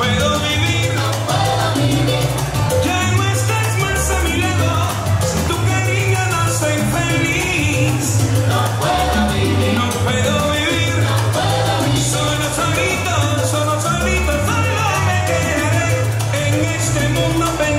No.